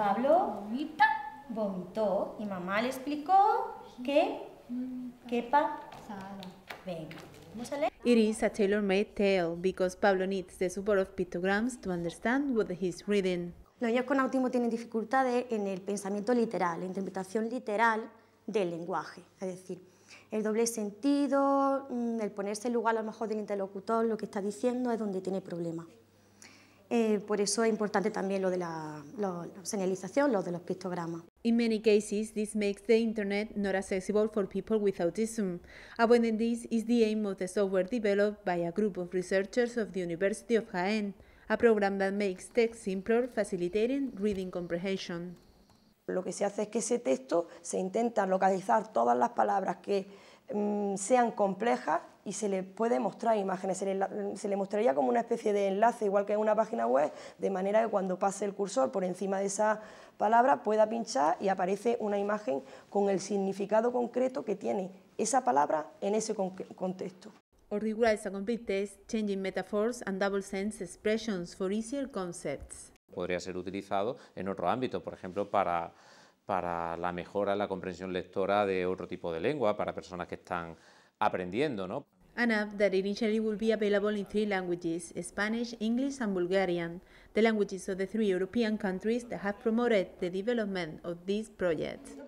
Pablo vomitó y mamá le explicó que pasaba. Venga, vamos a leer. It is a tailor-made tale because Pablo needs the support of pictograms to understand what he's reading. Los niños con autismo tienen dificultades en el pensamiento literal, la interpretación literal del lenguaje, es decir, el doble sentido, el ponerse en lugar a lo mejor del interlocutor, lo que está diciendo es donde tiene problemas. Por eso es importante también lo de la señalización, lo de los pictogramas. In many cases, this makes the internet not accessible for people with autism. Avoiding this is the aim of the software developed by a group of researchers of the University of Jaén, a program that makes text simpler, facilitating reading comprehension. Lo que se hace es que ese texto se intenta localizar todas las palabras que sean complejas y se le puede mostrar imágenes, se le mostraría como una especie de enlace, igual que en una página web, de manera que cuando pase el cursor por encima de esa palabra pueda pinchar y aparece una imagen con el significado concreto que tiene esa palabra en ese contexto. Or rewrites a complete text, changing metaphors and double sense expressions for easier concepts. Podría ser utilizado en otro ámbito, por ejemplo, para la mejora en la comprensión lectora de otro tipo de lengua, para personas que están aprendiendo, ¿no? An app that initially will be available in 3 languages, Spanish, English and Bulgarian, the languages of the 3 European countries that have promoted the development of this project.